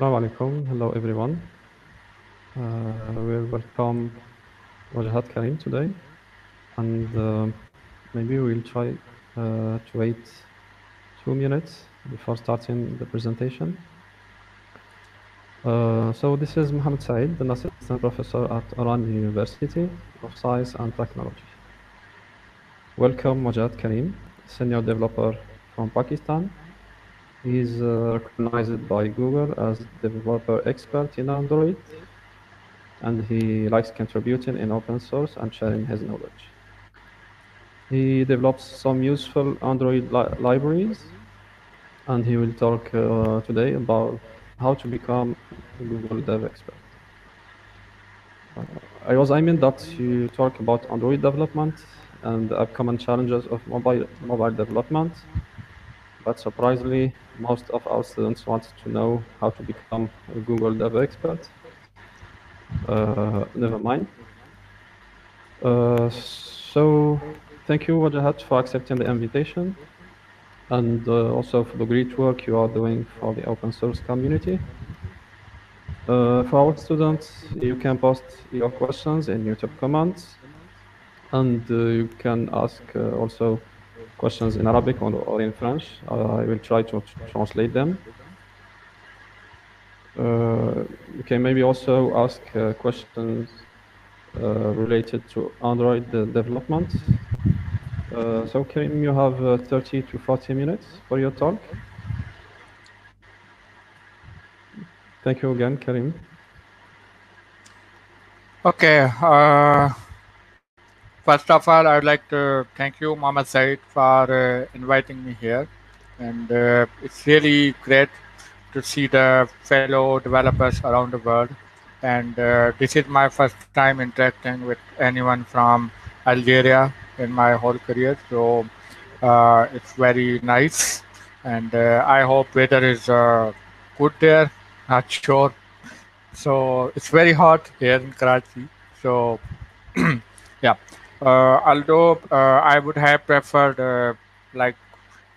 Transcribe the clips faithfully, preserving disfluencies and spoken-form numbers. Assalamu alaikum. Hello everyone. Uh, we'll welcome Wajahat Karim today, and uh, maybe we'll try uh, to wait two minutes before starting the presentation. Uh, so this is Mohamed Said, an assistant professor at Oran University of Science and Technology. Welcome Wajahat Karim, senior developer from Pakistan. He is uh, recognized by Google as Developer Expert in Android, and he likes contributing in open source and sharing his knowledge. He develops some useful Android li libraries, and he will talk uh, today about how to become a Google Dev Expert. Uh, I was aiming that you talk about Android development and the upcoming challenges of mobile, mobile development, but surprisingly, most of our students want to know how to become a Google Dev Expert. Uh, never mind. Uh, so thank you, Wajahat, for accepting the invitation, and uh, also for the great work you are doing for the open source community. Uh, for our students, you can post your questions in YouTube comments, and uh, you can ask uh, also questions in Arabic or, or in French. Uh, I will try to translate them. Uh, you can maybe also ask uh, questions uh, related to Android uh, development. Uh, so Karim, you have uh, thirty to forty minutes for your talk. Thank you again, Karim. Okay. Uh, first of all, I would like to thank you, Mohamed Said, for uh, inviting me here. And uh, it's really great to see the fellow developers around the world. And uh, this is my first time interacting with anyone from Algeria in my whole career, so uh, it's very nice, and uh, I hope weather is uh, good there, not sure. So it's very hot here in Karachi, so yeah, uh, although uh, I would have preferred uh, like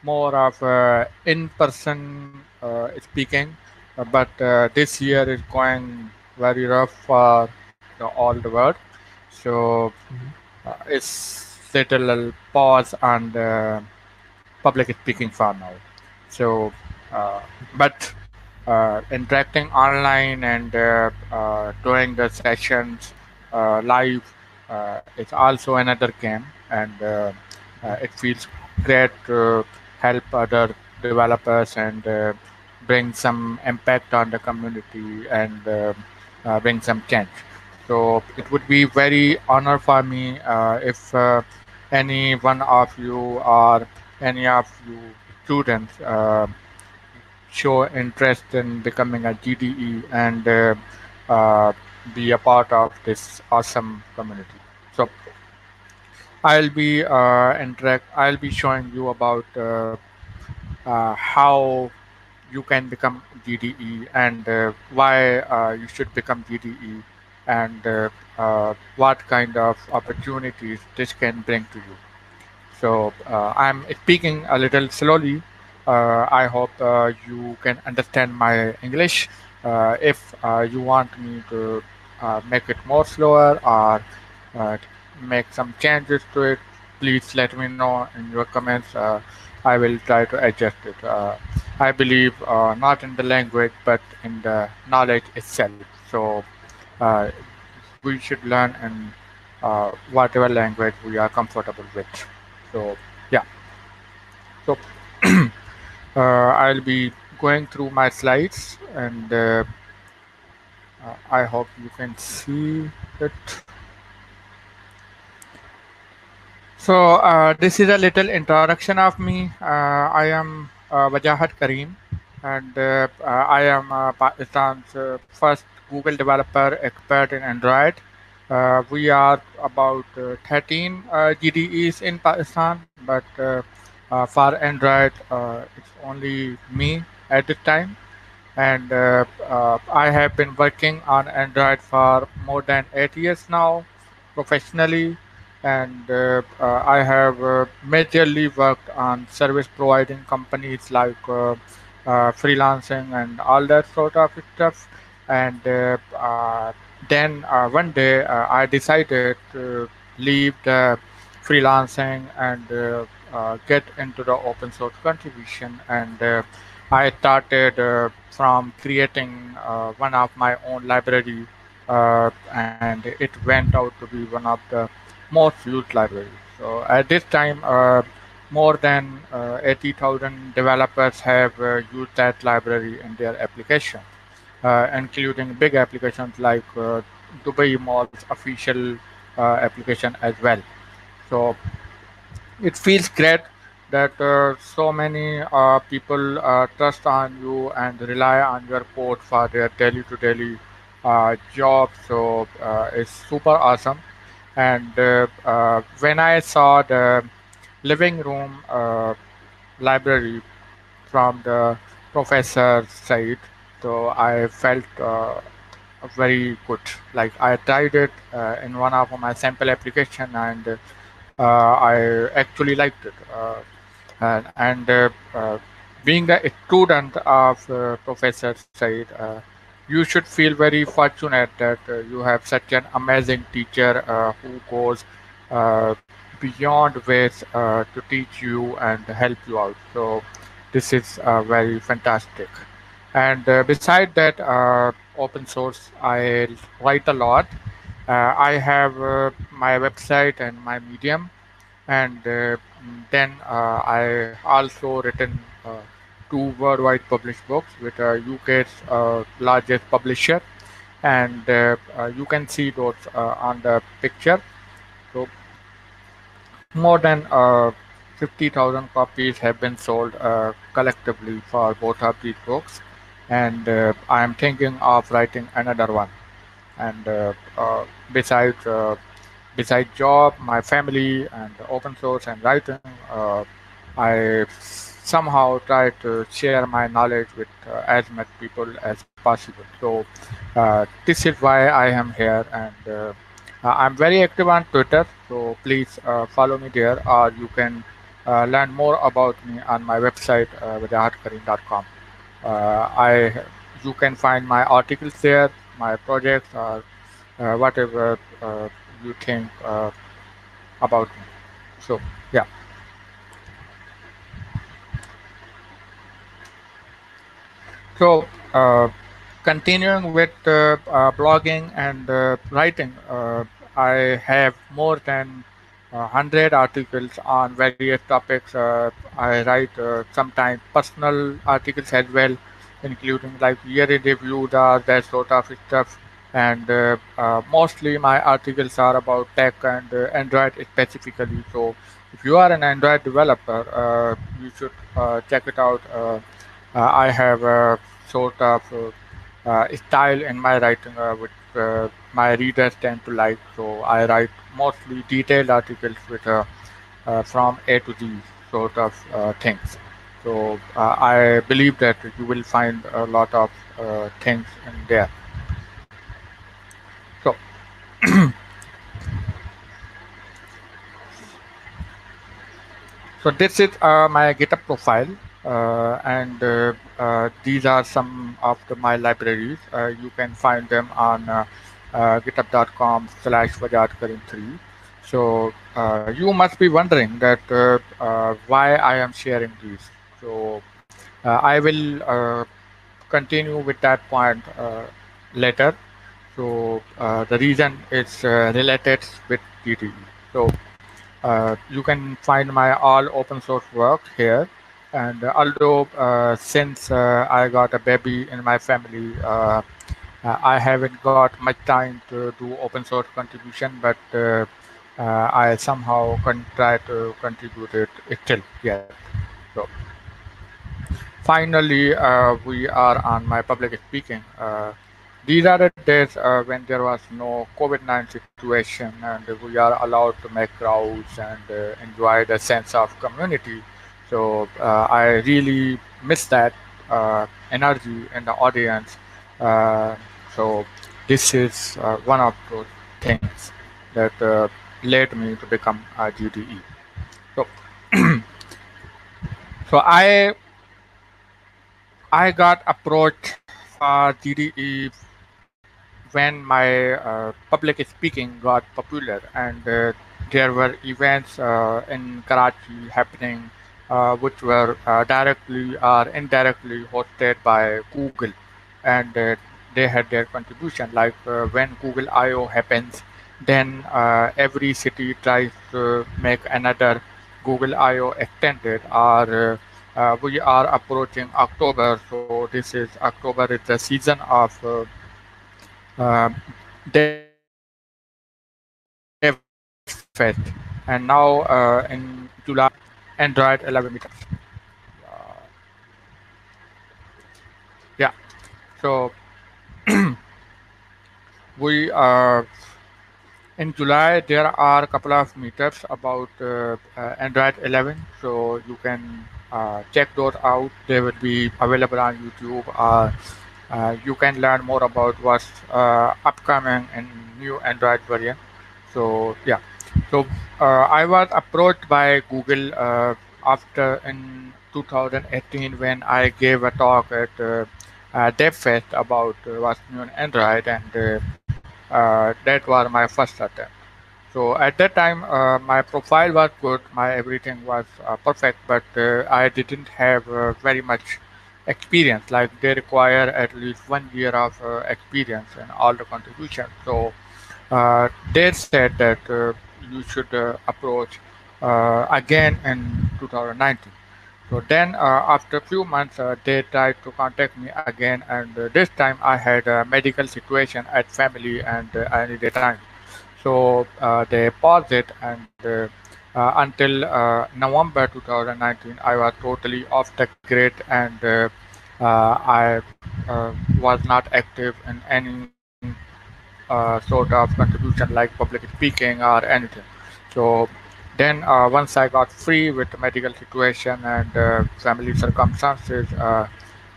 more of uh, in-person uh, speaking, uh, but uh, this year is going very rough for the, all the world, so mm-hmm. uh, it's little pause on uh, public speaking for now. So, uh, but uh, interacting online and uh, uh, doing the sessions uh, live uh, is also another game, and uh, uh, it feels great to help other developers and uh, bring some impact on the community and uh, uh, bring some change. So it would be very honor for me uh, if uh, any one of you or any of you students uh, show interest in becoming a G D E and uh, uh, be a part of this awesome community. So I'll be uh, interact. I'll be showing you about uh, uh, how you can become G D E and uh, why uh, you should become G D E, and uh, uh, what kind of opportunities this can bring to you. So uh, I'm speaking a little slowly. Uh, I hope uh, you can understand my English. Uh, if uh, you want me to uh, make it more slower or uh, make some changes to it, please let me know in your comments. Uh, I will try to adjust it. Uh, I believe uh, not in the language, but in the knowledge itself. So Uh, we should learn in uh, whatever language we are comfortable with. So yeah, so uh, I'll be going through my slides, and uh, uh, I hope you can see it. So uh, this is a little introduction of me. Uh, I am uh, Wajahat Karim, and uh, I am uh, Pakistan's uh, first Google Developer Expert in Android. Uh, we are about uh, thirteen uh, G D Es in Pakistan, but uh, uh, for Android, uh, it's only me at the time. And uh, uh, I have been working on Android for more than eight years now, professionally. And uh, uh, I have uh, majorly worked on service providing companies like uh, uh, freelancing and all that sort of stuff. And uh, uh, then uh, one day uh, I decided to leave the freelancing and uh, uh, get into the open source contribution. And uh, I started uh, from creating uh, one of my own library, uh, and it went out to be one of the most used libraries. So at this time, uh, more than uh, eighty thousand developers have uh, used that library in their application, uh, including big applications like uh, Dubai Mall's official uh, application as well. So it feels great that uh, so many uh, people uh, trust on you and rely on your code for their daily-to-daily uh, job. So uh, it's super awesome. And uh, uh, when I saw the living room uh, library from the professor's side, so I felt uh, very good. Like I tried it uh, in one of my sample application, and uh, I actually liked it. Uh, and and uh, uh, being a student of uh, professor's side, uh, you should feel very fortunate that uh, you have such an amazing teacher uh, who goes uh, beyond ways uh, to teach you and help you out. So this is uh, very fantastic. And uh, beside that, uh, open source, I write a lot. Uh, I have uh, my website and my Medium. And uh, then uh, I also written uh, two worldwide published books with uh, U K's uh, largest publisher, and uh, uh, you can see those uh, on the picture. So more than uh, fifty thousand copies have been sold uh, collectively for both of these books, and uh, I am thinking of writing another one. And uh, uh, besides uh, besides job, my family, and open source and writing, uh, I somehow try to share my knowledge with uh, as much people as possible. So uh, this is why I am here, and uh, I'm very active on Twitter. So please uh, follow me there, or you can uh, learn more about me on my website, uh, wajahat karim dot com. Uh, I you can find my articles there, my projects, or uh, whatever uh, you think uh, about me. So yeah. So uh, continuing with uh, uh, blogging and uh, writing, uh, I have more than one hundred articles on various topics. Uh, I write uh, sometimes personal articles as well, including like yearly reviews, that sort of stuff. And uh, uh, mostly my articles are about tech and uh, Android specifically. So if you are an Android developer, uh, you should uh, check it out. Uh, Uh, I have a sort of uh, uh, style in my writing uh, which uh, my readers tend to like. So I write mostly detailed articles with uh, uh, from A to Z sort of uh, things. So uh, I believe that you will find a lot of uh, things in there. So so this is uh, my GitHub profile. Uh, and uh, uh, these are some of the, my libraries. Uh, you can find them on uh, uh, github dot com slash wajahat karim three. So uh, you must be wondering that uh, uh, why I am sharing these. So uh, I will uh, continue with that point uh, later. So uh, the reason is uh, related with G D E. So uh, you can find my all open source work here. And uh, although uh, since uh, I got a baby in my family, uh, I haven't got much time to do open source contribution, but uh, uh, I somehow can try to contribute it still. Yeah. So finally, uh, we are on my public speaking. Uh, these are the days uh, when there was no COVID nineteen situation, and we are allowed to make crowds and uh, enjoy the sense of community. So uh, I really miss that uh, energy in the audience. Uh, so this is uh, one of those things that uh, led me to become a G D E. So, so I I got approached for D D E when my uh, public speaking got popular, and uh, there were events uh, in Karachi happening, uh, which were uh, directly or indirectly hosted by Google, and uh, they had their contribution. Like uh, when Google I O happens, then uh, every city tries to make another Google I O extended, or uh, uh, we are approaching October. So this is October is the season of uh, uh, DevFest, and now uh, in July, Android eleven meetup. Uh, yeah, so we are. In July, there are a couple of meetups about uh, uh, Android eleven, so you can uh, check those out. They will be available on YouTube. Uh, uh, you can learn more about what's uh, upcoming in new Android variant. So yeah, so uh, I was approached by Google uh, after in two thousand eighteen when I gave a talk at uh, uh, DevFest about uh, what's new in Android, and uh, Uh, that was my first attempt. So at that time, uh, my profile was good, my everything was uh, perfect, but uh, I didn't have uh, very much experience. Like they require at least one year of uh, experience and all the contributions. So uh, they said that uh, you should uh, approach uh, again in two thousand nineteen. So then uh, after a few months, uh, they tried to contact me again, and uh, this time I had a medical situation at family, and uh, I needed time. So uh, they paused it, and uh, uh, until uh, November two thousand nineteen, I was totally off the grid, and uh, uh, I uh, was not active in any uh, sort of contribution like public speaking or anything. So then uh, once I got free with the medical situation and uh, family circumstances, uh,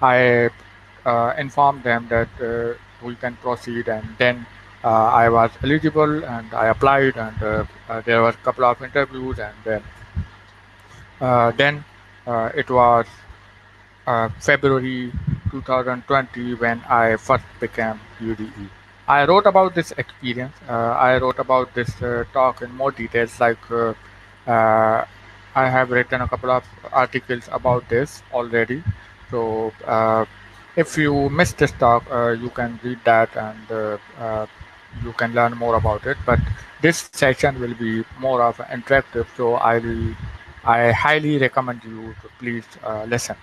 I uh, informed them that uh, we can proceed, and then uh, I was eligible and I applied, and uh, uh, there were a couple of interviews, and uh, uh, then uh, it was uh, February two thousand twenty when I first became U D E. I wrote about this experience. Uh, I wrote about this uh, talk in more details. Like uh, uh, I have written a couple of articles about this already. So uh, if you missed this talk, uh, you can read that, and uh, uh, you can learn more about it. But this session will be more of an interactive. So I will, I highly recommend you to please uh, listen.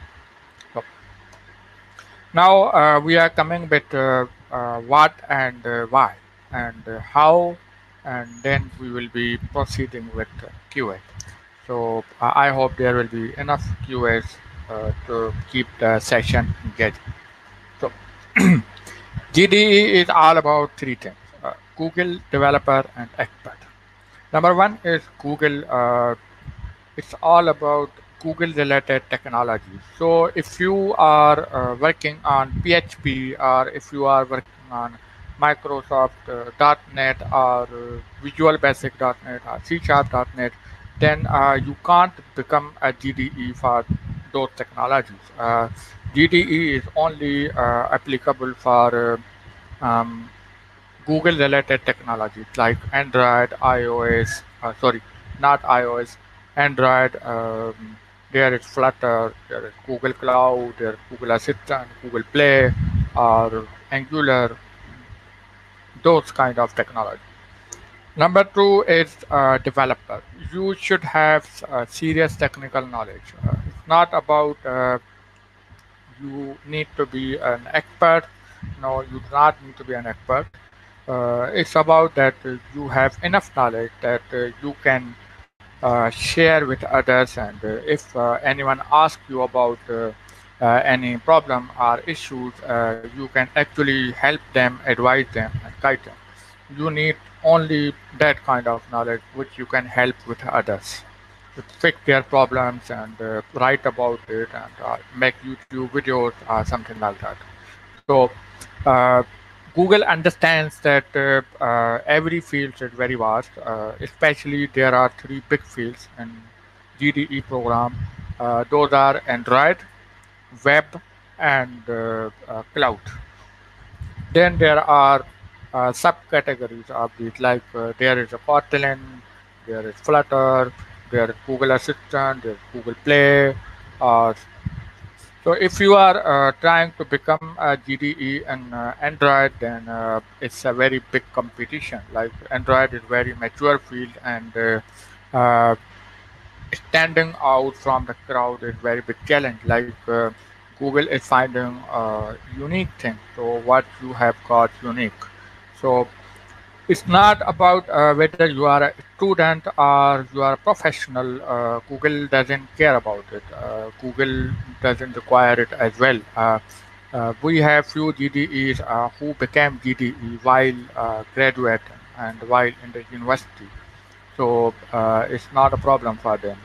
So now uh, we are coming with. Uh, Uh, what and uh, why and uh, how, and then we will be proceeding with uh, Q and A. So uh, I hope there will be enough Q and As uh, to keep the session engaging. So G D E is all about three things: uh, Google Developer and Expert. Number one is Google. Uh, it's all about Google-related technology. So if you are uh, working on P H P, or if you are working on Microsoft uh, .NET, or uh, Visual Basic .NET, or C sharp dot net, then uh, you can't become a G D E for those technologies. Uh, G D E is only uh, applicable for uh, um, Google-related technologies like Android, iOS, uh, sorry, not iOS, Android, um, there is Flutter, there is Google Cloud, there is Google Assistant, Google Play, or Angular, those kind of technology. Number two is uh, developer. You should have uh, serious technical knowledge. Uh, it's not about uh, you need to be an expert. No, you do not need to be an expert. Uh, it's about that uh, you have enough knowledge that uh, you can Uh, share with others, and uh, if uh, anyone asks you about uh, uh, any problem or issues, uh, you can actually help them, advise them, and guide them. You need only that kind of knowledge which you can help with others to fix their problems, and uh, write about it, and uh, make YouTube videos or something like that. So uh, Google understands that uh, uh, every field is very vast, uh, especially there are three big fields in G D E program. Uh, those are Android, web, and uh, uh, cloud. Then there are uh, subcategories of these, like uh, there is a Kotlin, there is Flutter, there is Google Assistant, there is Google Play. Uh, So if you are uh, trying to become a G D E and uh, Android, then uh, it's a very big competition. Like Android is very mature field, and uh, uh, standing out from the crowd is very big challenge. Like uh, Google is finding a unique thing. So what you have got unique. So it's not about uh, whether you are a student or you are a professional. Uh, Google doesn't care about it. Uh, Google doesn't require it as well. Uh, uh, we have few G D Es uh, who became G D E while uh, graduating and while in the university. So uh, it's not a problem for them.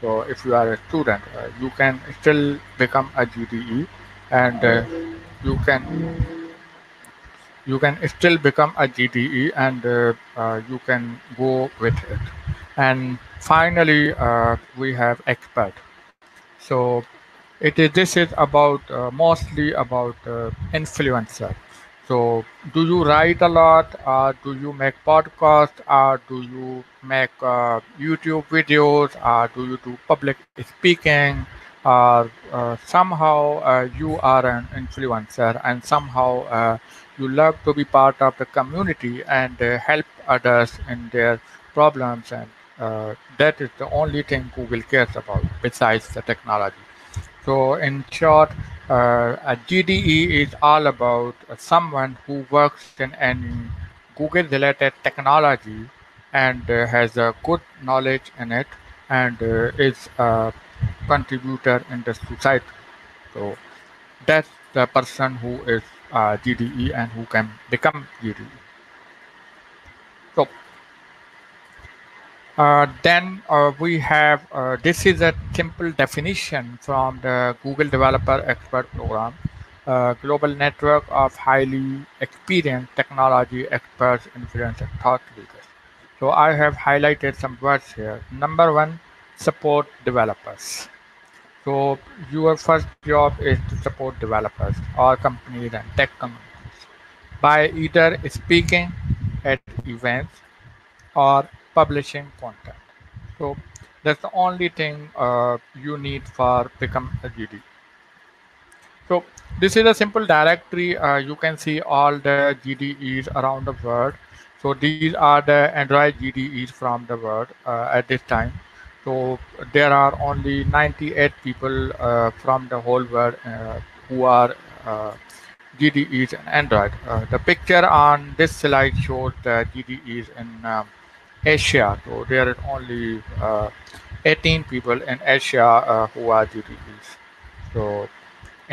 So if you are a student, uh, you can still become a G D E, and uh, you can... you can still become a G D E, and uh, uh, you can go with it. And finally, uh, we have expert. So it is, this is about uh, mostly about uh, influencer. So do you write a lot, or do you make podcasts, or do you make uh, YouTube videos, or do you do public speaking? Or uh, somehow uh, you are an influencer, and somehow uh, you love to be part of the community and uh, help others in their problems, and uh, that is the only thing Google cares about besides the technology. So in short, uh, a G D E is all about uh, someone who works in any Google related technology and uh, has a good knowledge in it, and uh, is a contributor in the society. So that's the person who is Uh, G D E and who can become G D E. So uh, then uh, we have uh, this is a simple definition from the Google Developer Expert program, uh, global network of highly experienced technology experts, influencers, thought leaders. So I have highlighted some words here. Number one, support developers. So your first job is to support developers or companies and tech companies by either speaking at events or publishing content. So that's the only thing uh, you need for become a G D E. So this is a simple directory. Uh, you can see all the G D Es around the world. So these are the Android G D Es from the world uh, at this time. So there are only ninety-eight people uh, from the whole world uh, who are uh, G D Es in Android. Uh, the picture on this slide shows the G D Es in um, Asia. So there are only uh, eighteen people in Asia uh, who are G D Es. So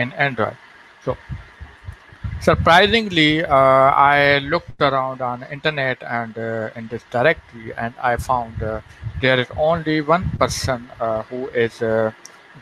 in Android. So surprisingly, uh, I looked around on the internet and uh, in this directory, and I found uh, there is only one person uh, who is a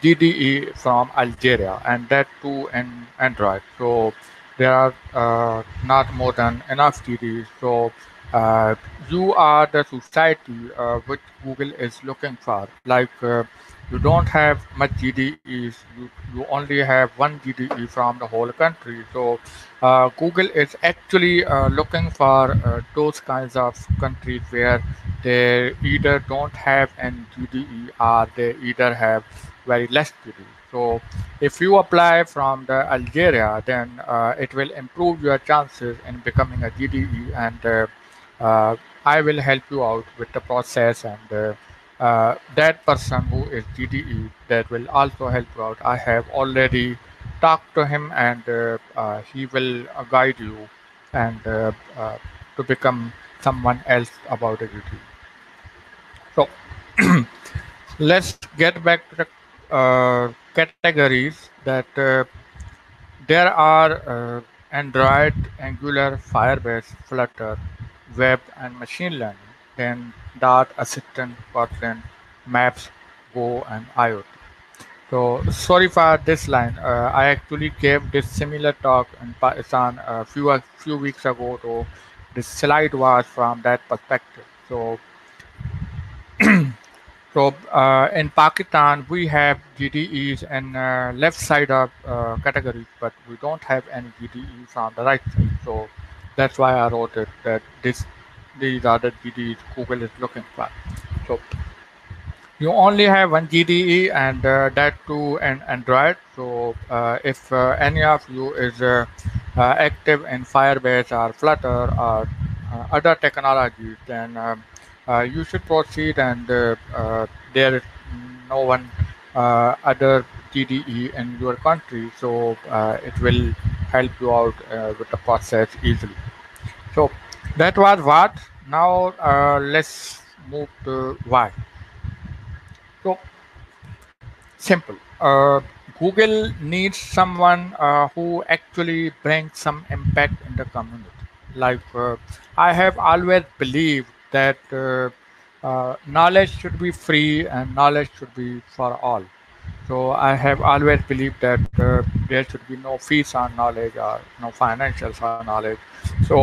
G D E from Algeria, and that too in Android. So there are uh, not more than enough G D Es. So uh, you are the society uh, which Google is looking for. Like uh, you don't have much G D Es, you, you only have one G D E from the whole country. So uh, Google is actually uh, looking for uh, those kinds of countries where they either don't have an G D E or they either have very less G D E. So if you apply from the Algeria, then uh, it will improve your chances in becoming a G D E, and uh, uh, I will help you out with the process, and uh, Uh, that person who is G D E, that will also help you out. I have already talked to him, and uh, uh, he will uh, guide you and uh, uh, to become someone else about a G D E. So let's get back to the uh, categories that uh, there are uh, Android, Angular, Firebase, Flutter, Web, and Machine Learning. Then Dart, Assistant, Kotlin, Maps, Go, and I O T. So sorry for this line. Uh, I actually gave this similar talk in Pakistan a few a few weeks ago. So this slide was from that perspective. So So uh, in Pakistan, we have G D Es in uh, left side of uh, categories, but we don't have any G D Es on the right side. So that's why I wrote it that this, these are the G D Es Google is looking for. So you only have one G D E and uh, that too in Android. So uh, if uh, any of you is uh, uh, active in Firebase or Flutter or uh, other technologies, then um, Uh, you should proceed, and uh, uh, there is no one uh, other G D E in your country, so uh, it will help you out uh, with the process easily. So that was what. Now uh, let's move to why. So simple. Uh, Google needs someone uh, who actually brings some impact in the community. Like uh, I have always believed that uh, uh, knowledge should be free and knowledge should be for all. So I have always believed that uh, there should be no fees on knowledge or no financials on knowledge. So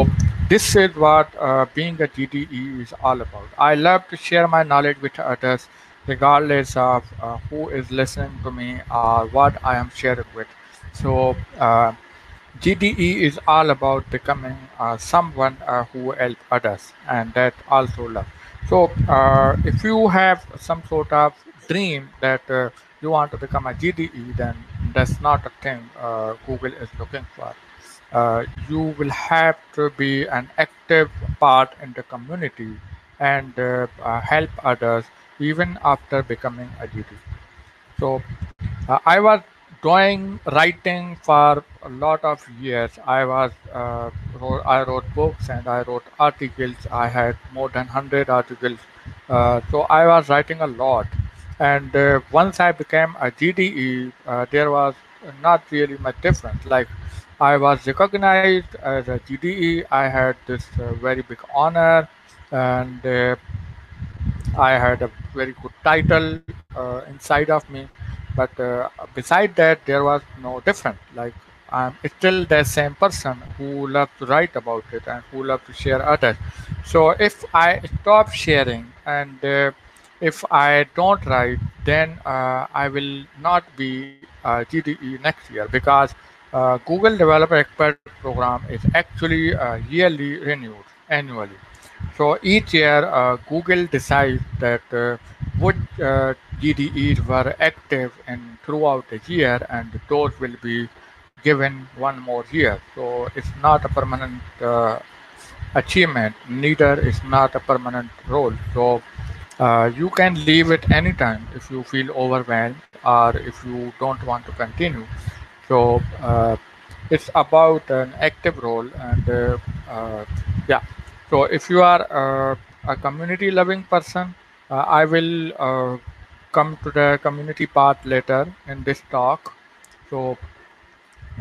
this is what uh, being a G D E is all about. I love to share my knowledge with others, regardless of uh, who is listening to me or what I am sharing with. So uh, G D E is all about becoming uh, someone uh, who helps others, and that also love. So uh, if you have some sort of dream that uh, you want to become a G D E, then that's not a thing uh, Google is looking for. Uh, you will have to be an active part in the community and uh, uh, help others even after becoming a G D E. So uh, I was doing writing for a lot of years. I was uh, wrote, I wrote books and I wrote articles. I had more than one hundred articles, uh, so I was writing a lot. And uh, once I became a G D E, uh, there was not really much difference. Like I was recognized as a G D E. I had this uh, very big honor, and uh, I had a very good title uh, inside of me. But uh, beside that, there was no difference. Like I'm still the same person who loves to write about it and who loves to share others. So if I stop sharing and uh, if I don't write, then uh, I will not be uh, G D E next year, because uh, Google Developer Expert program is actually uh, yearly renewed annually. So each year, uh, Google decides that uh, which uh, G D Es were active in throughout the year, and those will be given one more year. So it's not a permanent uh, achievement, neither is not a permanent role. So uh, you can leave it anytime if you feel overwhelmed or if you don't want to continue. So uh, it's about an active role, and uh, uh, yeah. So if you are uh, a community loving person, uh, I will uh, come to the community part later in this talk. So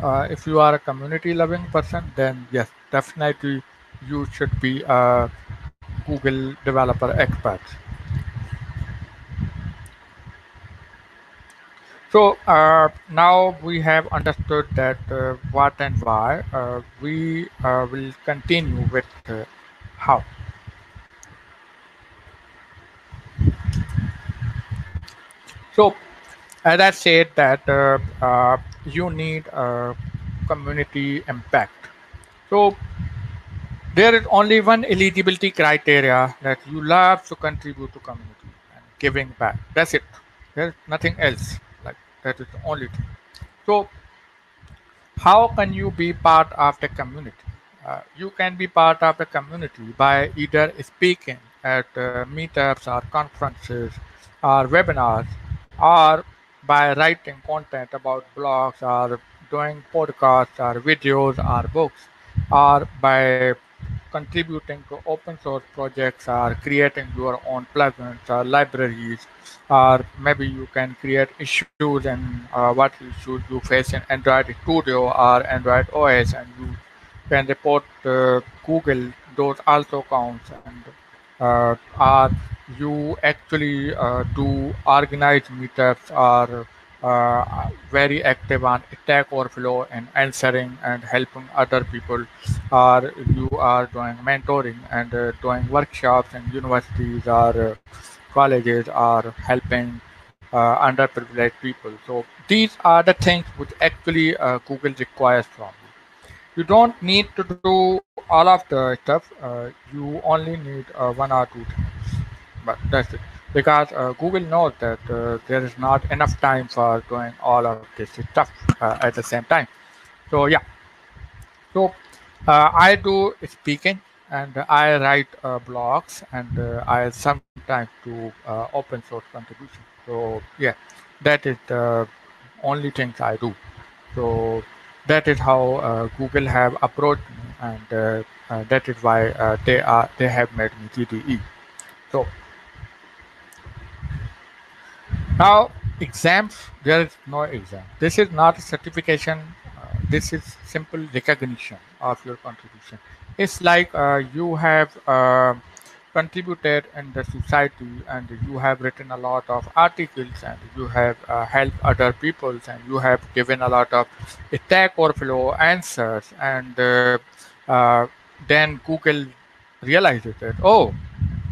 uh, if you are a community loving person, then yes, definitely you should be a Google Developer Expert. So uh, now we have understood that uh, what and why. Uh, we uh, will continue with uh, how. So as I said that uh, uh, you need a community impact. So there is only one eligibility criteria, that you love to contribute to community and giving back. That's it. There's nothing else. Like that is the only thing. So how can you be part of the community? Uh, you can be part of the community by either speaking at uh, meetups or conferences or webinars, or by writing content about blogs or doing podcasts or videos or books, or by contributing to open source projects or creating your own plugins or libraries, or maybe you can create issues and uh, what issues you face in Android Studio or Android O S, and you can report uh, Google. Those also counts. And uh, are you actually uh, do organize meetups, or uh, very active on Stack Overflow and answering and helping other people, or you are doing mentoring and uh, doing workshops in universities, or colleges are helping uh, underprivileged people. So these are the things which actually uh, Google requires from you. You don't need to do all of the stuff. Uh, you only need uh, one or two things, but that's it. Because uh, Google knows that uh, there is not enough time for doing all of this stuff uh, at the same time. So yeah, so uh, I do speaking and I write uh, blogs and uh, I sometimes do uh, open source contribution. So yeah, that is the only things I do. So that is how uh, Google have approached me, and uh, uh, that is why uh, they are they have made me G D E. So now exams, there is no exam. This is not a certification. Uh, this is simple recognition of your contribution. It's like uh, you have uh, contributed in the society and you have written a lot of articles and you have uh, helped other people and you have given a lot of Stack Overflow answers, and uh, uh, then Google realizes that, oh,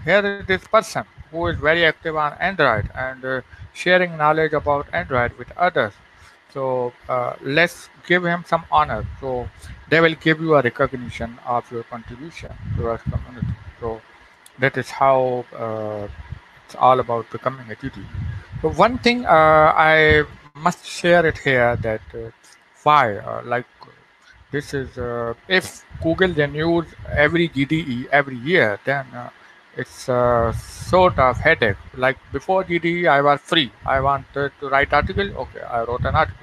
here is this person who is very active on Android and uh, sharing knowledge about Android with others. So uh, let's give him some honor. So they will give you a recognition of your contribution to our community. So that is how uh, it's all about becoming a G D E. So one thing uh, I must share it here, that uh, why, uh, like this is, uh, if Google renews every G D E every year, then uh, it's a sort of headache. Like before G D E, I was free. I wanted to write article. Okay, I wrote an article.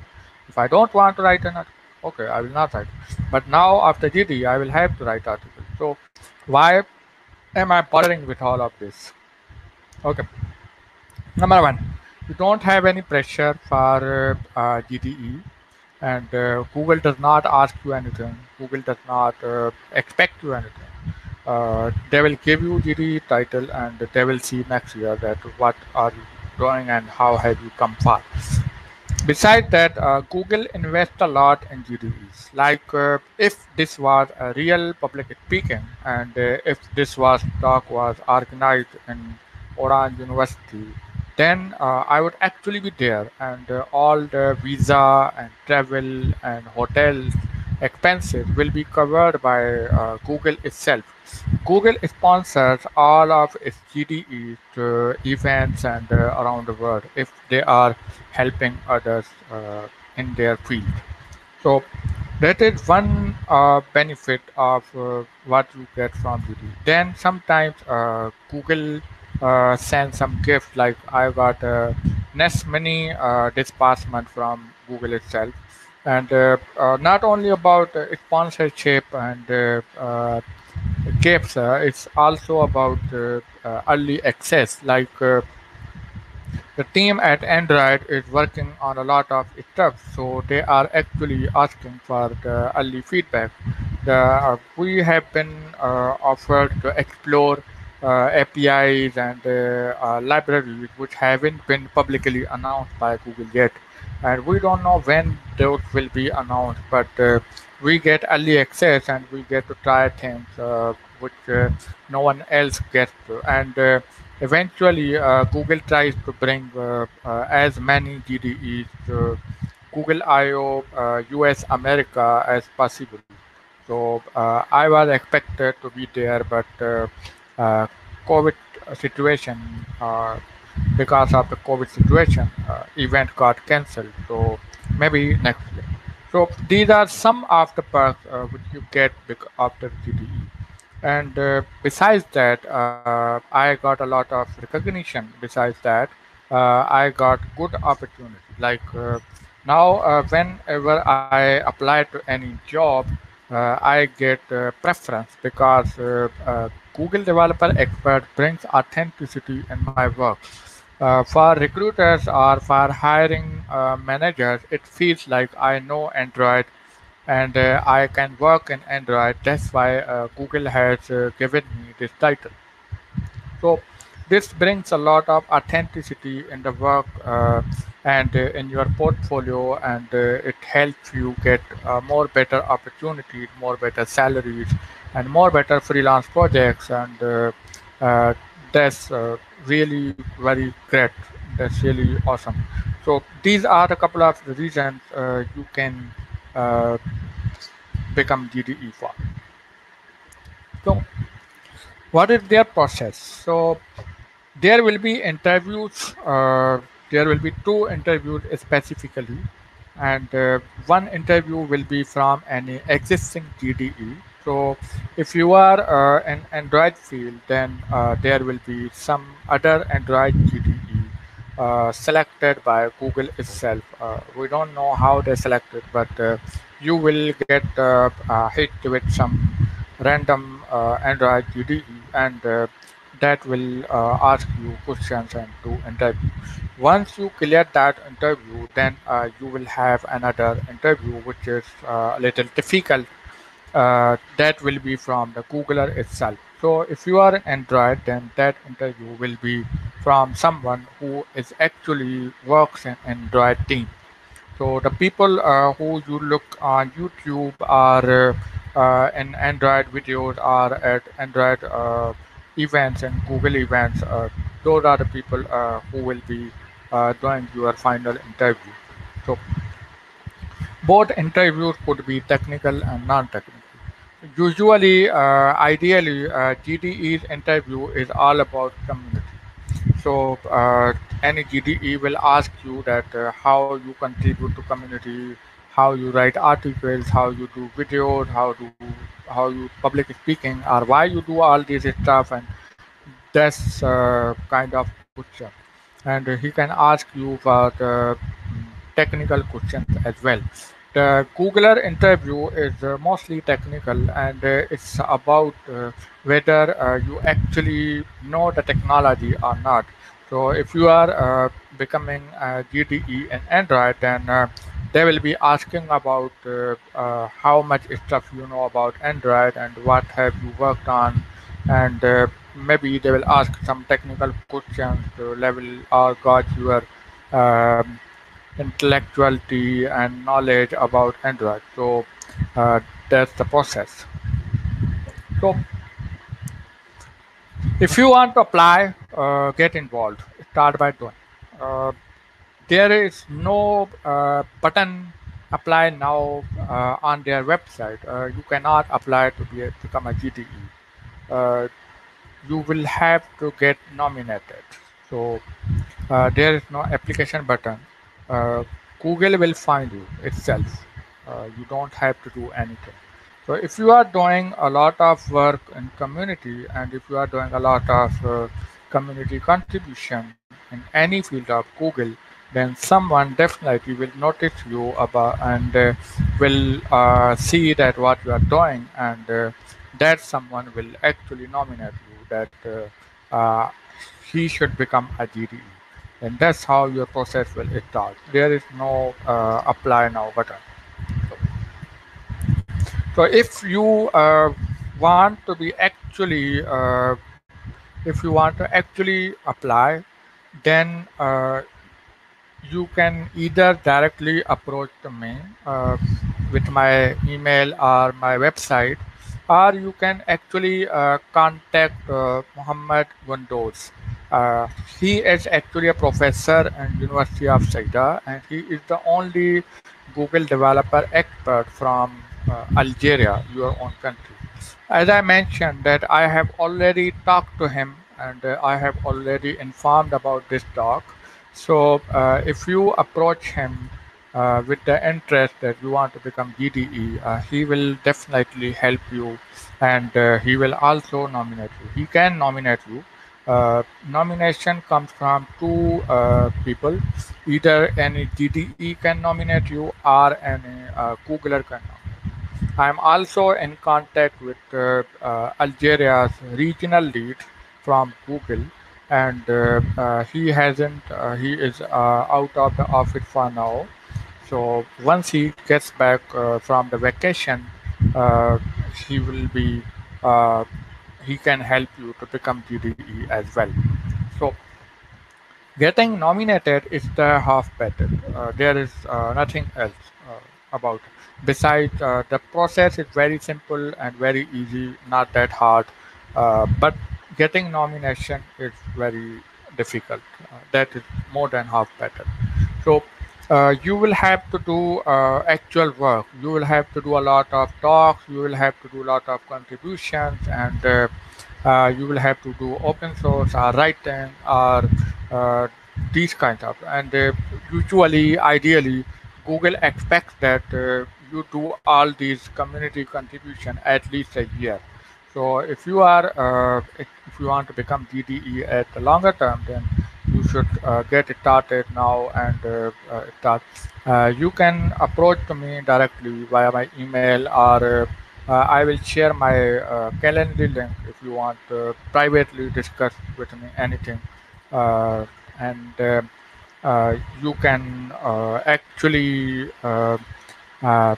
If I don't want to write an article, okay, I will not write. But now after G D E, I will have to write article. So why am I bothering with all of this? Okay. Number one, you don't have any pressure for uh, uh, G D E, and uh, Google does not ask you anything. Google does not uh, expect you anything. Uh, they will give you G D E title and they will see next year that what are you doing and how have you come far. Besides that, uh, Google invests a lot in G D Es. Like uh, if this was a real public speaking and uh, if this was talk was organized in Oran University, then uh, I would actually be there, and uh, all the visa and travel and hotels expenses will be covered by uh, Google itself. Google sponsors all of its G D E uh, events and uh, around the world if they are helping others uh, in their field. So that is one uh, benefit of uh, what you get from G D E. Then sometimes uh, Google uh, sends some gift. Like I got a Nest Mini uh, this past month from Google itself. And uh, uh, not only about uh, sponsorship and uh, uh, gifts, uh, it's also about uh, uh, early access. Like uh, the team at Android is working on a lot of stuff, so they are actually asking for the early feedback. The, uh, we have been uh, offered to explore uh, A P Is and uh, uh, libraries which haven't been publicly announced by Google yet. And we don't know when those will be announced, but uh, we get early access and we get to try things uh, which uh, no one else gets to. And uh, eventually, uh, Google tries to bring uh, uh, as many G D Es to Google I O, uh, U S America as possible. So uh, I was expected to be there, but uh, uh, COVID situation, uh, because of the COVID situation, uh, event got cancelled. So maybe next year. So these are some of the perks uh, which you get after G D E. And uh, besides that, uh, I got a lot of recognition. Besides that, uh, I got good opportunities. Like uh, now, uh, whenever I apply to any job, uh, I get uh, preference because uh, uh, Google Developer Expert brings authenticity in my work. Uh, for recruiters or for hiring uh, managers, it feels like I know Android and uh, I can work in Android. That's why uh, Google has uh, given me this title. So this brings a lot of authenticity in the work uh, and uh, in your portfolio, and uh, it helps you get uh, more better opportunities, more better salaries, and more better freelance projects, and uh, uh, that's uh, really very great. That's really awesome. So these are a couple of the reasons uh, you can uh, become D D E for. So what is their process? So there will be interviews. Uh, there will be two interviews specifically. And uh, one interview will be from an existing D D E. So if you are uh, an Android field, then uh, there will be some other Android D D E uh, selected by Google itself. Uh, we don't know how they selected, but uh, you will get uh, uh, hit with some random uh, Android D D E, and uh, that will uh, ask you questions and do interview. Once you clear that interview, then uh, you will have another interview, which is uh, a little difficult. Uh, that will be from the Googler itself. So if you are Android, then that interview will be from someone who is actually works in Android team. So the people uh, who you look on YouTube are uh, uh, in Android videos, are at Android uh, events and Google events. Uh, those are the people uh, who will be uh, doing your final interview. So both interviews could be technical and non-technical. Usually, uh, ideally, uh, G D E's interview is all about community. So uh, any G D E will ask you that uh, how you contribute to community, how you write articles, how you do videos, how do how you public speaking, or why you do all this stuff, and that's uh, kind of question. And he can ask you about uh, technical questions as well. The Googler interview is uh, mostly technical, and uh, it's about uh, whether uh, you actually know the technology or not. So if you are uh, becoming a D D E in Android, then uh, they will be asking about uh, uh, how much stuff you know about Android and what have you worked on, and uh, maybe they will ask some technical questions to level or gauge your um, intellectuality and knowledge about Android. So uh, that's the process. So if you want to apply, uh, get involved. Start by doing. Uh, there is no uh, button apply now uh, on their website. Uh, you cannot apply to be a, become a G D E. Uh, you will have to get nominated. So uh, there is no application button. Uh, Google will find you itself. Uh, you don't have to do anything. So if you are doing a lot of work in community, and if you are doing a lot of uh, community contribution in any field of Google, then someone definitely will notice you about and uh, will uh, see that what you are doing, and uh, that someone will actually nominate you that uh, uh, he should become a G D E. And that's how your process will start. There is no uh, apply now button. So if you uh, want to be actually, uh, if you want to actually apply, then uh, you can either directly approach me uh, with my email or my website, or you can actually uh, contact uh, Mohamed Gondos. Uh, he is actually a professor in University of Saida, and he is the only Google Developer Expert from uh, Algeria, your own country. As I mentioned, that I have already talked to him, and uh, I have already informed about this talk. So uh, if you approach him uh, with the interest that you want to become G D E, uh, he will definitely help you, and uh, he will also nominate you. He can nominate you. Uh, nomination comes from two uh, people. Either any G D E can nominate you, or any uh, Googler can nominate you. I am also in contact with uh, uh, Algeria's regional lead from Google, and uh, uh, he hasn't, uh, he is uh, out of the office for now. So once he gets back uh, from the vacation, uh, he will be uh, he can help you to become G D E as well. So getting nominated is the half battle. Uh, there is uh, nothing else uh, about it. Besides, uh, the process is very simple and very easy, not that hard. Uh, but getting nomination is very difficult. Uh, that is more than half better. So uh, you will have to do uh, actual work. You will have to do a lot of talks. You will have to do a lot of contributions, and uh, uh, you will have to do open source or writing or uh, these kinds of. And uh, usually, ideally, Google expects that uh, you do all these community contribution at least a year. So if you are, uh, if you want to become G D E at the longer term, then you should uh, get it started now and uh, uh, start. Uh, you can approach to me directly via my email, or uh, uh, I will share my uh, Calendly link if you want to privately discuss with me anything. Uh, and uh, uh, you can uh, actually uh, uh,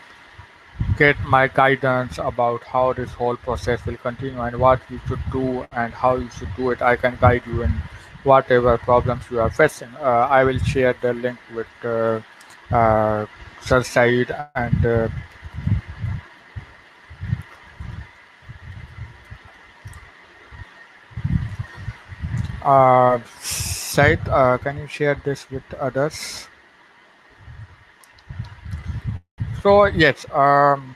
get my guidance about how this whole process will continue and what you should do and how you should do it. I can guide you in whatever problems you are facing. Uh, I will share the link with uh, uh, Sir Said and uh, uh, Said, uh, can you share this with others? So yes, um,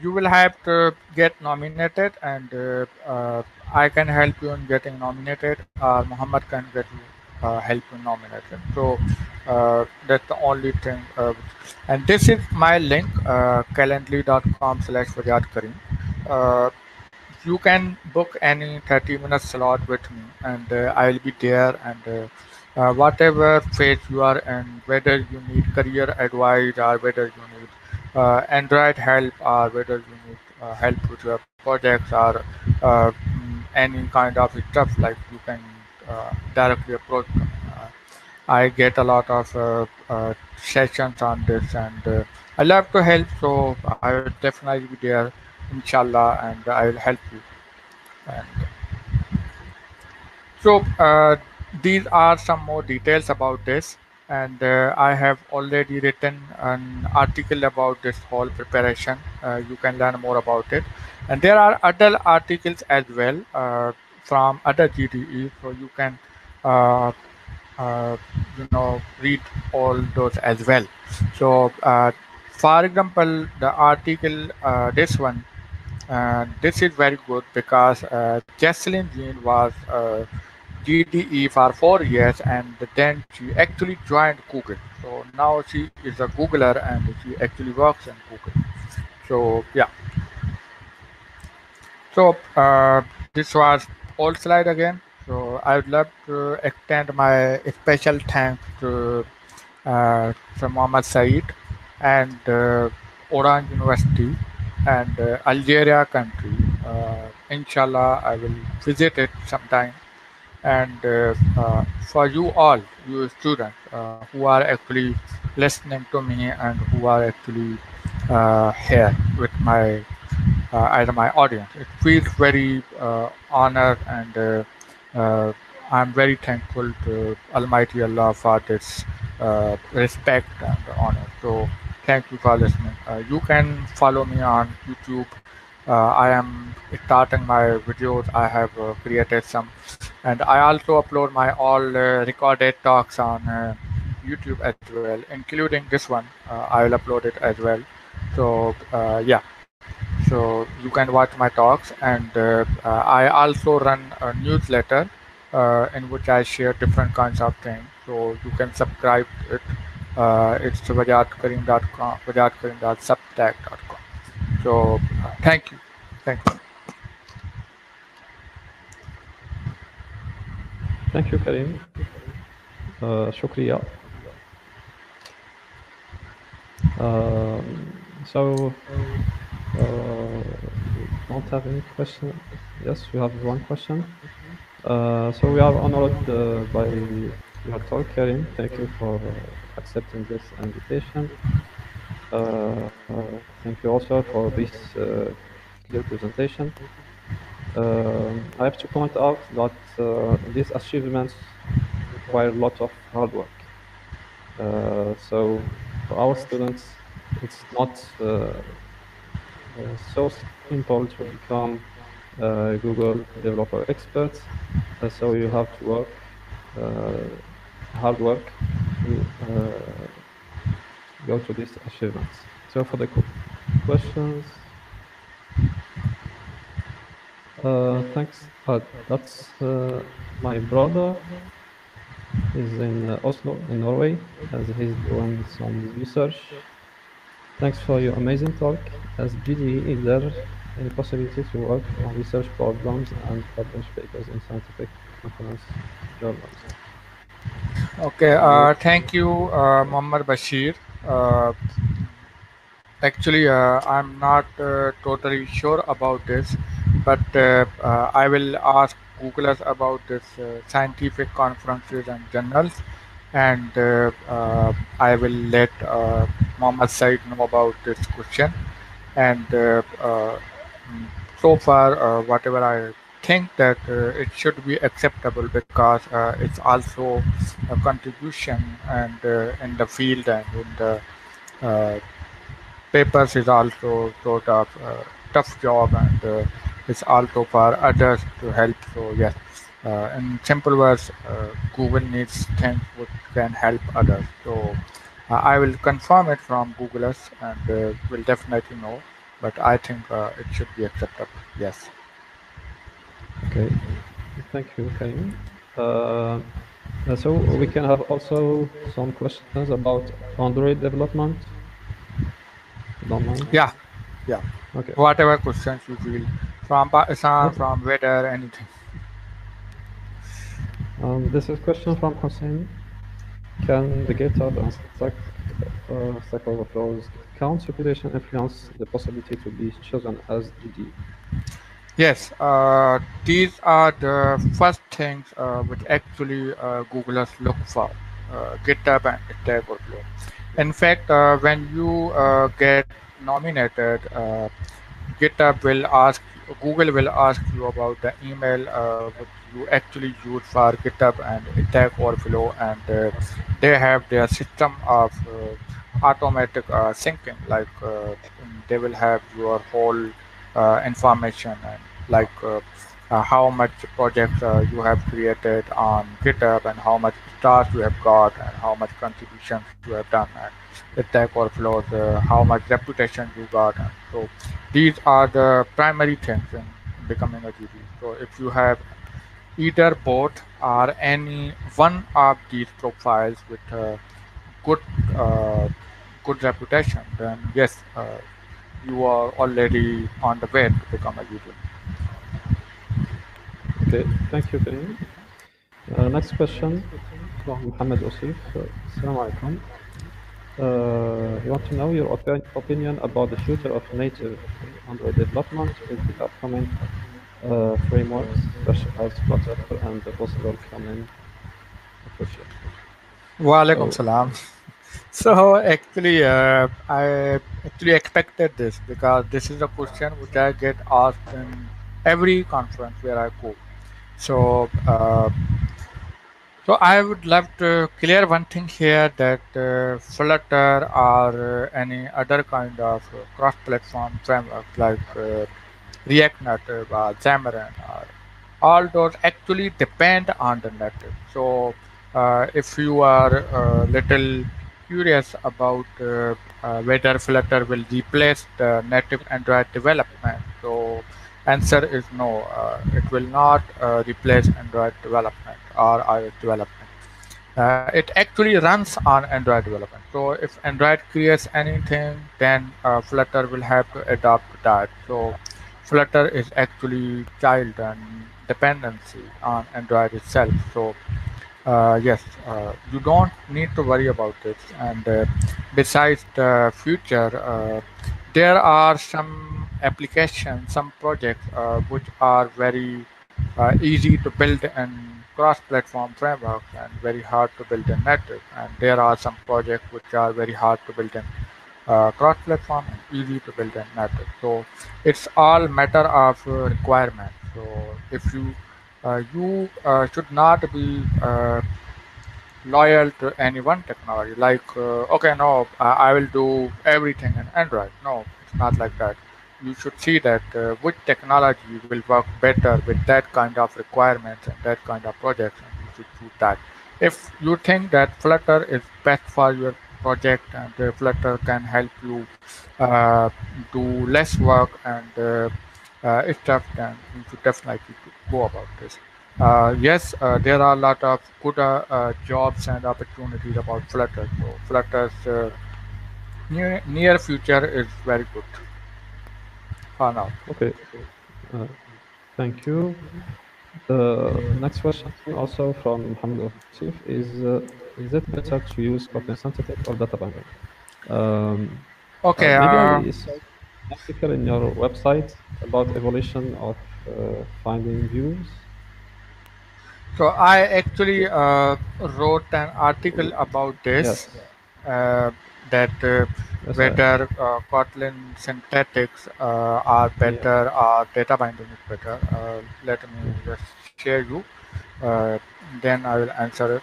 you will have to get nominated, and uh, uh, I can help you in getting nominated. Uh, Mohamed can get you, uh, help you nominated. So uh, that's the only thing. Uh, and this is my link, uh, calendly dot com slash wajahat karim. Uh, you can book any thirty minute slot with me, and uh, I'll be there. And uh, uh, whatever phase you are in, whether you need career advice or whether you need Uh, Android help, or whether you need uh, help with your projects, or uh, any kind of stuff, like you can uh, directly approach them. Uh, I get a lot of uh, uh, sessions on this, and uh, I love to help, so I will definitely be there, inshallah, and I will help you. And so uh, these are some more details about this. And uh, I have already written an article about this whole preparation. Uh, you can learn more about it. And there are other articles as well uh, from other G D Es, so you can, uh, uh, you know, read all those as well. So, uh, for example, the article, uh, this one, uh, this is very good because uh, Jesslyn Jean was uh, G D E for four years, and then she actually joined Google. So now she is a Googler, and she actually works in Google. So yeah. So uh, this was all slide again. So I would love to extend my special thanks to uh, Mohamed Said and uh, Oran University and uh, Algeria country. Uh, inshallah, I will visit it sometime. And uh, uh, for you all, you students uh, who are actually listening to me and who are actually uh, here with my uh, either my audience, it feels very uh, honored, and uh, uh, I'm very thankful to Almighty Allah for this uh, respect and honor. So thank you for listening. Uh, you can follow me on YouTube. Uh, I am starting my videos. I have uh, created some, and I also upload my all uh, recorded talks on uh, YouTube as well, including this one. Uh, I will upload it as well. So uh, yeah, so you can watch my talks, and uh, uh, I also run a newsletter uh, in which I share different kinds of things. So you can subscribe to it. Uh, it's wajahat karim dot com, wajahat karim dot substack dot com. So uh, thank you, thank you. Thank you, Karim. Uh, Shukriya. Uh, so, uh, don't have any question? Yes, we have one question. Uh, so we are honored uh, by your talk, Karim. Thank you for uh, accepting this invitation. Uh, uh, thank you also for this uh, clear presentation. Uh, I have to point out that uh, these achievements require a lot of hard work. Uh, so for our students, it's not uh, uh, so simple to become uh, Google Developer Expert. Uh, so you have to work uh, hard work will uh, go to these achievements. So for the questions, uh, thanks. Uh, that's uh, my brother. He's in uh, Oslo, in Norway, as he's doing some research. Thanks for your amazing talk. As G D E, is there any possibility to work on research problems and publish papers in scientific conference journals? Okay, uh, thank you, uh, Mohamed Bashir. Uh, actually, uh, I'm not uh, totally sure about this, but uh, uh, I will ask Googlers about this uh, scientific conferences and journals, and uh, uh, I will let uh, Mohamed Said know about this question. And uh, uh, so far, uh, whatever I think that uh, it should be acceptable, because uh, it's also a contribution, and uh, in the field and in the uh, papers is also sort of uh, tough job, and uh, it's also for others to help. So yes, uh, in simple words, uh, Google needs things which can help others. So uh, I will confirm it from Googlers, and uh, will definitely know, but I think uh, it should be acceptable, yes. Okay, thank you, Karim. Uh, so we can have also some questions about Android development. Yeah, yeah. Okay. Whatever questions you feel, from Pakistan, okay, from weather, anything. Um, this is a question from Hossein. Can the GitHub and Stack, uh, Stack Overflow's account reputation influence the possibility to be chosen as G D E? Yes, uh, these are the first things uh, which actually uh, Googlers look for, uh, GitHub and Stack Overflow. In fact, uh, when you uh, get nominated, uh, GitHub will ask, Google will ask you about the email uh, which you actually use for GitHub and Stack Overflow, and uh, they have their system of uh, automatic uh, syncing, like uh, they will have your whole Uh, information, and like uh, uh, how much projects uh, you have created on GitHub, and how much stars you have got, and how much contributions you have done, and Stack Overflow, uh, how much reputation you got. And so these are the primary things in becoming a G D E. So if you have either both or any one of these profiles with uh, good uh, good reputation, then yes, uh, you are already on the way to become a user. Okay, thank you, Karim. Uh, next question from Mohammed Osif. Assalamu alaikum. Uh, you want to know your opi opinion about the future of native Android development with the upcoming uh, frameworks such as Flutter and the possible coming future. Wa alaikum so, salam. So actually, uh, I actually expected this, because this is a question which I get asked in every conference where I go. So, uh, so I would love to clear one thing here, that uh, Flutter or uh, any other kind of cross-platform framework like uh, React Native or Xamarin, or all those actually depend on the native. So uh, if you are a uh, little curious about uh, uh, whether Flutter will replace the native Android development, so answer is no. Uh, it will not uh, replace Android development or iOS development. Uh, it actually runs on Android development. So if Android creates anything, then uh, Flutter will have to adopt that. So Flutter is actually child and dependency on Android itself. So Uh, yes, uh, you don't need to worry about it. And uh, besides the future, uh, there are some applications, some projects uh, which are very uh, easy to build in cross-platform frameworks and very hard to build in native. And there are some projects which are very hard to build in uh, cross-platform and easy to build in native. So it's all matter of uh, requirement. So if you Uh, you uh, should not be uh, loyal to any one technology, like, uh, okay, no, I will do everything in Android. No, it's not like that. You should see that uh, which technology will work better with that kind of requirements and that kind of projects. And you with that. If you think that Flutter is best for your project and uh, Flutter can help you uh, do less work and uh, uh, stuff, then you should definitely go about this. Uh, yes, uh, there are a lot of good uh, uh, jobs and opportunities about Flutter. So Flutter's uh, near, near future is very good for now. Okay. Uh, thank you. The next question, also from Mohamed Chief, is uh, is it better to use Kotlin synthetics or data bundle? Um, okay. Uh, maybe uh, an article in your website about evolution of uh, finding views. So I actually uh, wrote an article about this, yes. uh, that uh, yes, whether uh, Kotlin synthetics uh, are better yeah. or data binding is better. Uh, let me just share you, uh, then I will answer it.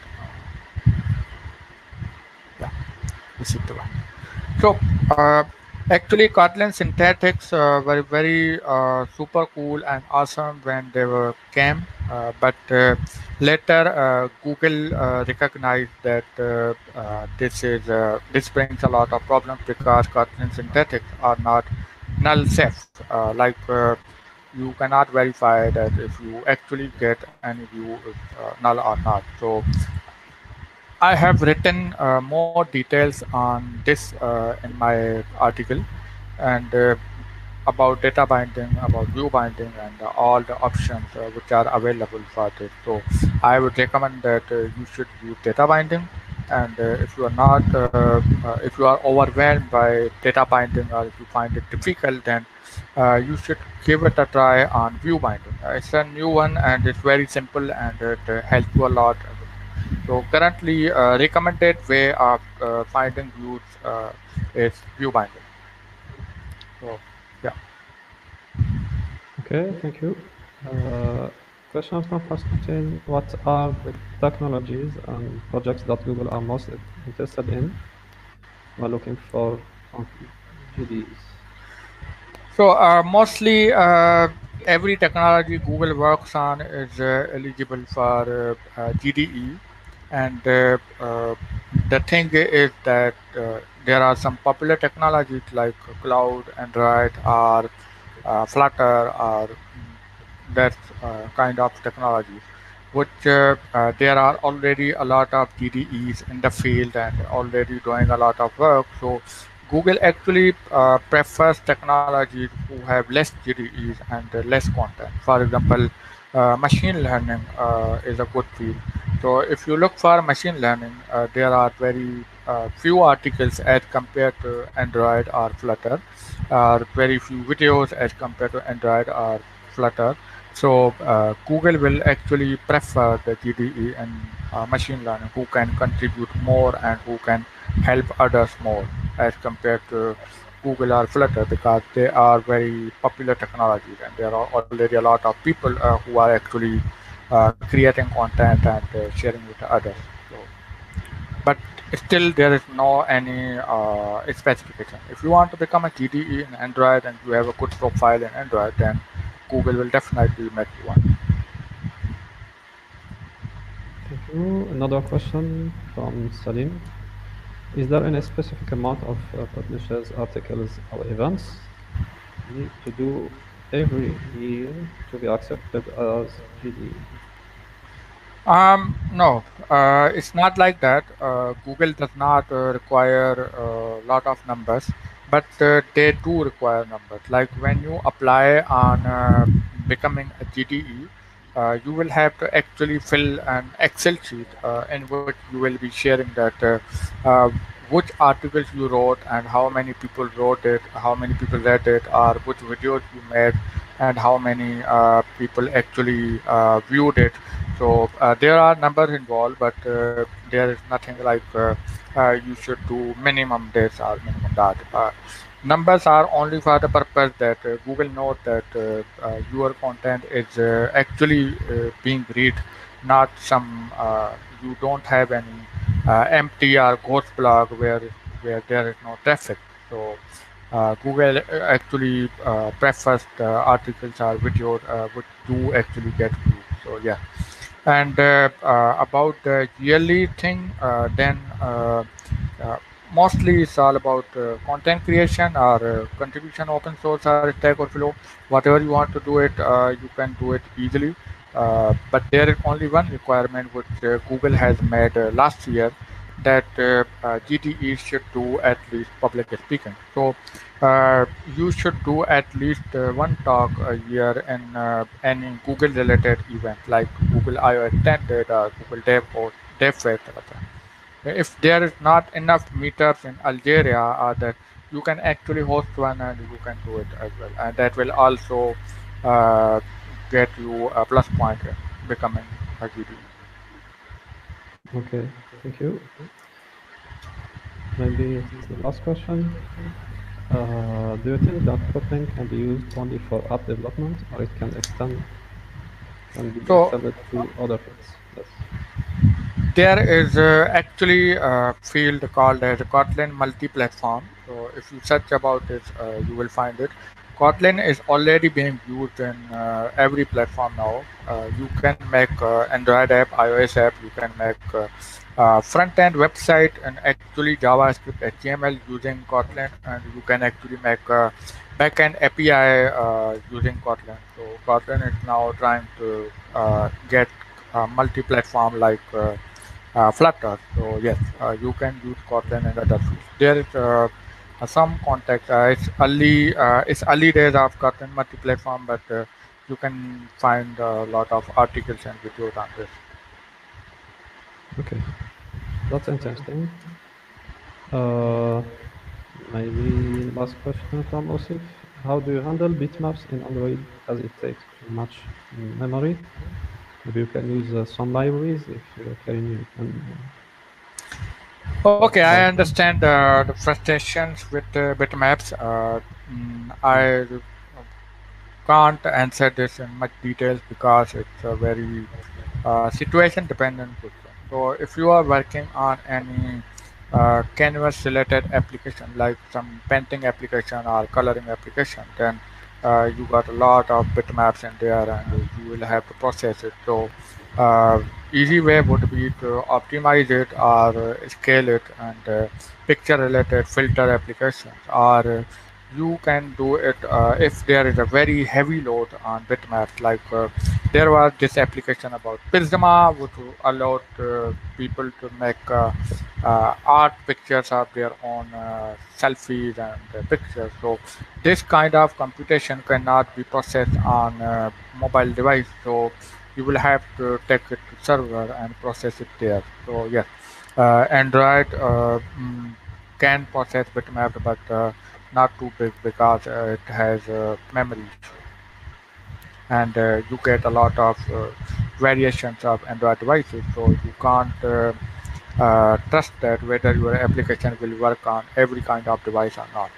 Yeah, this is the one. So uh, actually Kotlin synthetics uh, were very uh, super cool and awesome when they were came. Uh, but uh, later uh, Google uh, recognized that uh, uh, this is uh, this brings a lot of problems because Kotlin synthetics are not null safe. Uh, like uh, you cannot verify that if you actually get any view is uh, null or not. So I have written uh, more details on this uh, in my article, and Uh, about data binding, about view binding, and uh, all the options uh, which are available for this. So I would recommend that uh, you should use data binding, and uh, if you are not, uh, uh, if you are overwhelmed by data binding or if you find it difficult, then uh, you should give it a try on view binding. Uh, it's a new one and it's very simple and it uh, helps you a lot. So currently uh, recommended way of uh, finding views uh, is view binding. So, okay, thank you. Uh, question from Constantine: what are the technologies and projects that Google are most interested in while looking for G D Es? So uh, mostly uh, every technology Google works on is uh, eligible for uh, uh, G D E, and uh, uh, the thing is that uh, there are some popular technologies like Cloud, Android, or Uh, Flutter or that uh, kind of technology, which uh, uh, there are already a lot of G D Es in the field and already doing a lot of work. So Google actually uh, prefers technologies who have less G D Es and uh, less content. For example, uh, machine learning uh, is a good field. So if you look for machine learning, uh, there are very uh, few articles as compared to Android or Flutter, or very few videos as compared to Android or Flutter. So uh, Google will actually prefer the G D E and uh, machine learning who can contribute more and who can help others more as compared to Google or Flutter, because they are very popular technologies and there are already a lot of people uh, who are actually Uh, creating content and uh, sharing with others. So, but still there is no any uh, specification. If you want to become a G D E in Android and you have a good profile in Android, then Google will definitely make you one. Thank you. Another question from Salim. Is there any specific amount of uh, publishers, articles, or events you need to do every year to be accepted as G D E? Um, no, uh, it's not like that. Uh, Google does not uh, require a lot of numbers, but uh, they do require numbers. Like when you apply on uh, becoming a G D E, uh, you will have to actually fill an Excel sheet uh, in which you will be sharing that uh, uh, which articles you wrote and how many people wrote it, how many people read it, or which videos you made and how many uh, people actually uh, viewed it. So uh, there are numbers involved, but uh, there is nothing like uh, uh, you should do minimum this or minimum that. Uh, numbers are only for the purpose that uh, Google knows that uh, uh, your content is uh, actually uh, being read, not some, uh, you don't have any Uh, empty or ghost blog where where there is no traffic. So uh, Google actually uh, prefers the articles or videos uh, which do actually get views. So yeah, And uh, uh, about the yearly thing, uh, then uh, uh, mostly it's all about uh, content creation or uh, contribution open source or Stack Overflow. Whatever you want to do it, uh, you can do it easily. Uh, but there is only one requirement which uh, Google has made uh, last year, that uh, uh, G T E should do at least public speaking. So uh, you should do at least uh, one talk a year in uh, any Google related event like Google I O Extended or Google Dev or DevFest. If there is not enough meetups in Algeria, or that, you can actually host one and you can do it as well. And that will also uh, get you a plus point becoming a G T E. Okay. Thank you. Maybe the last question. Uh, do you think that Kotlin can be used only for app development, or it can extend and be so, extended to other fields? Yes. There is uh, actually a field called as uh, Kotlin multi-platform. So if you search about it, uh, you will find it. Kotlin is already being used in uh, every platform now. Uh, you can make uh, Android app, iOS app, you can make uh, Uh, front-end website and actually JavaScript H T M L using Kotlin, and you can actually make a back-end A P I uh, using Kotlin. So Kotlin is now trying to uh, get uh, multi-platform like uh, uh, Flutter. So yes, uh, you can use Kotlin and other fields. There is uh, some context. Uh, it's early. Uh, it's early days of Kotlin multi-platform, but uh, you can find a lot of articles and videos on this. Okay, that's interesting. Uh, maybe last question from Osif. How do you handle bitmaps in Android, as it takes too much memory? Maybe you can use uh, some libraries if you can. You can uh, okay, uh, I understand uh, the frustrations with uh, bitmaps. Uh, I can't answer this in much details because it's a very uh, situation dependent question. So if you are working on any uh, canvas related application like some painting application or coloring application, then uh, you got a lot of bitmaps in there and you will have to process it. So uh, easy way would be to optimize it or uh, scale it, and uh, picture related filter applications, or uh, you can do it uh, if there is a very heavy load on bitmaps. Like uh, there was this application about Prisma, which allowed uh, people to make uh, uh, art pictures of their own uh, selfies and uh, pictures. So this kind of computation cannot be processed on a mobile device. So you will have to take it to server and process it there. So yes, uh, Android uh, can process bitmap, but uh, not too big because uh, it has uh, memory, and uh, you get a lot of uh, variations of Android devices, so you can't uh, uh, trust that whether your application will work on every kind of device or not.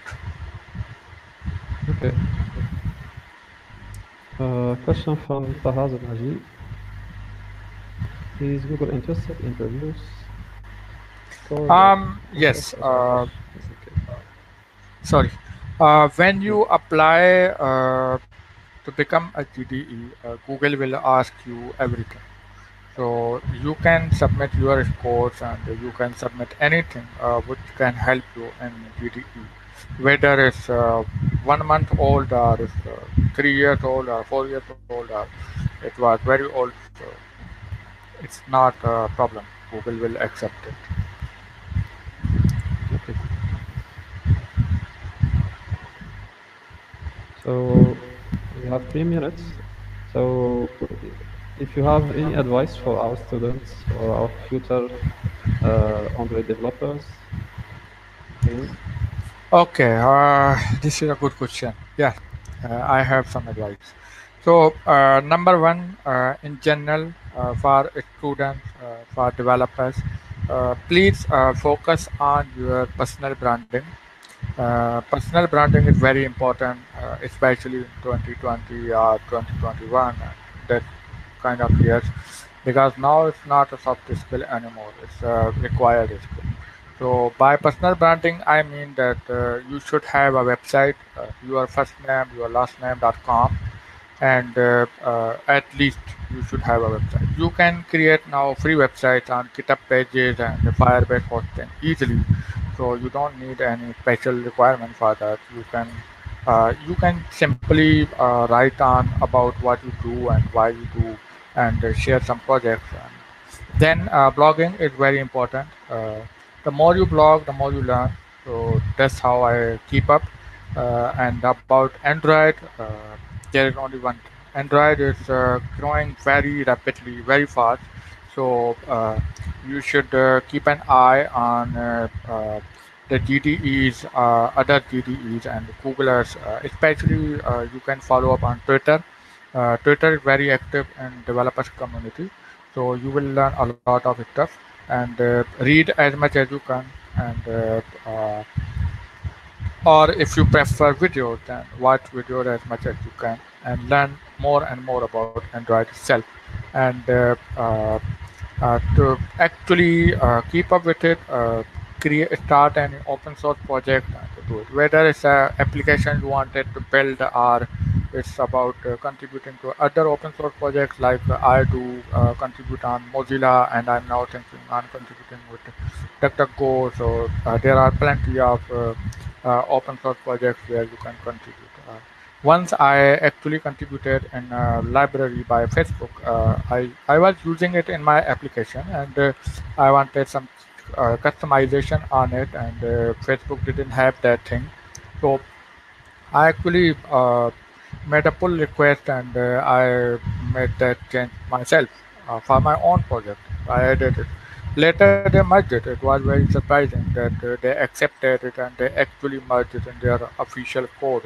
Okay. Uh, question from Tahaz Al-Najib. Is Google interested in reviews? Um, yes. Uh, Sorry, uh, when you apply uh, to become a G T E, uh, Google will ask you everything. So you can submit your scores and you can submit anything uh, which can help you in G T E, whether it's uh, one month old or it's, uh, three years old or four years old, or it was very old. So it's not a problem. Google will accept it. Okay. So we have three minutes. So if you have any advice for our students or our future uh, Android developers, please. Okay, uh, this is a good question. Yeah, uh, I have some advice. So uh, number one, uh, in general, uh, for students, uh, for developers, uh, please uh, focus on your personal branding. Uh, personal branding is very important, uh, especially in twenty twenty or twenty twenty-one, that kind of years, because now it's not a soft skill anymore, it's a required skill. So by personal branding, I mean that uh, you should have a website, uh, your first name, your last name dot com, and uh, uh, at least you should have a website. You can create now free websites on GitHub pages and Firebase hosting easily. So you don't need any special requirement for that. You can uh, you can simply uh, write on about what you do and why you do, and uh, share some projects. And then uh, blogging is very important. Uh, the more you blog, the more you learn. So that's how I keep up. Uh, and about Android, uh, there is only one. Android is uh, growing very rapidly, very fast. So uh, you should uh, keep an eye on uh, uh, the G D Es, uh, other G D Es and Googlers. Uh, especially, uh, you can follow up on Twitter. Uh, Twitter is very active in developers community. So you will learn a lot of stuff and uh, read as much as you can. And uh, uh, or if you prefer video, then watch video as much as you can and learn more and more about Android itself. And uh, uh, uh, to actually uh, keep up with it, uh, create, start an open source project to do it. Whether it's an application you wanted to build or it's about uh, contributing to other open source projects, like uh, I do uh, contribute on Mozilla, and I'm now thinking on contributing with DuckDuckGo. So uh, there are plenty of uh, uh, open source projects where you can contribute. Uh, once I actually contributed in a library by Facebook. Uh, I, I was using it in my application, and uh, I wanted some uh, customization on it, and uh, Facebook didn't have that thing. So I actually uh, made a pull request, and uh, I made that change myself uh, for my own project. I added it. Later they merged it. It was very surprising that uh, they accepted it and they actually merged it in their official code.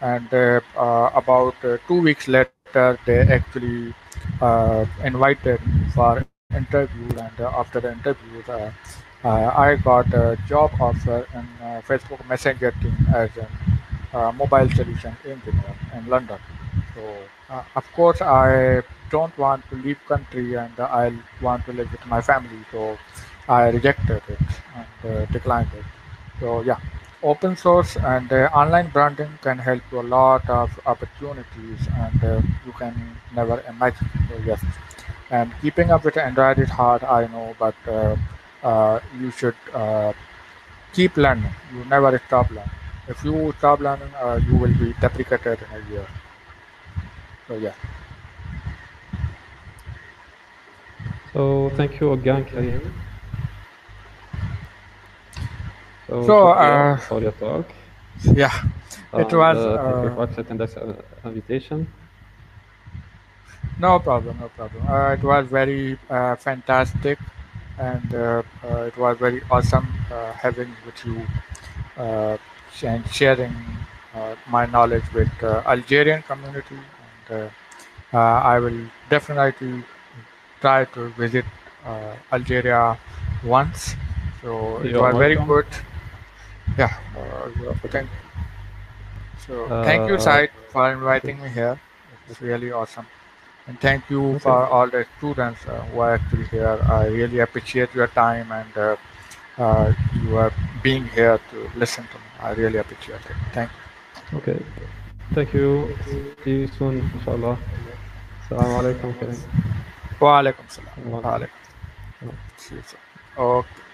And uh, uh, about uh, two weeks later, they actually uh, invited me for interview. And uh, after the interview, uh, uh, I got a job offer in uh, Facebook Messenger team as an Uh, mobile solution engineer in London. So uh, of course I don't want to leave country, and uh, I want to live with my family, so I rejected it and uh, declined it. So yeah, open source and uh, online branding can help you a lot of opportunities, and uh, you can never imagine. So yes, and keeping up with Android is hard, I know, but uh, uh, you should uh, keep learning. You never stop learning. If you stop learning, uh, you will be deprecated in a year. So yeah. So thank you again, Karim. So, so uh, for your talk. Yeah, it and, was. Uh, thank you for accepting this invitation. No problem, no problem. Uh, it was very uh, fantastic, and uh, uh, it was very awesome uh, having with you. Uh, and sharing uh, my knowledge with uh, Algerian community, and uh, uh, I will definitely try to visit uh, Algeria once. So you are very good. Yeah. Uh, thank so uh, thank you, Said, for inviting me here. It's really awesome, and thank you for all the students uh, who are actually here. I really appreciate your time, and uh, uh, you are being here to listen to me. I really appreciate it. Thank you. Okay. Thank you. See you soon, inshallah. Assalamu alaikum. Wa alaikum salam. Wa alaikum. See you soon. Okay.